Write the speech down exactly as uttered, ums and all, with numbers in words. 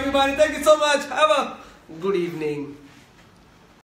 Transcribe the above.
everybody. Thank you so much. Have a good evening.